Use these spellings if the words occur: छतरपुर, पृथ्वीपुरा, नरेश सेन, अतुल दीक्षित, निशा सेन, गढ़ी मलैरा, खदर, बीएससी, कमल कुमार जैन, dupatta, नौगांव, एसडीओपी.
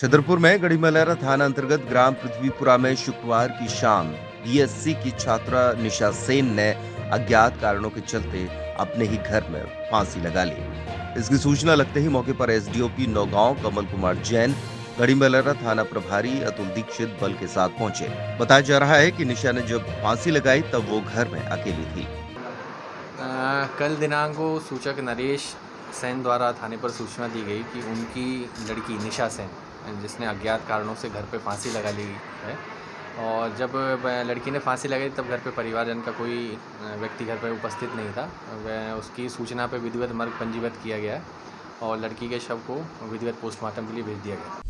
छतरपुर में गढ़ी मलैरा थाना अंतर्गत ग्राम पृथ्वीपुरा में शुक्रवार की शाम बीएससी की छात्रा निशा सेन ने अज्ञात कारणों के चलते अपने ही घर में फांसी लगा ली। इसकी सूचना लगते ही मौके पर एसडीओपी नौगांव कमल कुमार जैन, गढ़ी मलैरा थाना प्रभारी अतुल दीक्षित बल के साथ पहुंचे। बताया जा रहा है कि निशा ने जब फांसी लगाई तब वो घर में अकेली थी। कल दिनांक को सूचक नरेश सेन द्वारा थाने पर सूचना दी गई कि उनकी लड़की निशा सेन, जिसने अज्ञात कारणों से घर पे फांसी लगा ली है, और जब लड़की ने फांसी लगाई तब घर पे परिवारजन का कोई व्यक्ति घर पे उपस्थित नहीं था। वह उसकी सूचना पे विधिवत मर्ग पंजीबद्ध किया गया और लड़की के शव को विधिवत पोस्टमार्टम के लिए भेज दिया गया।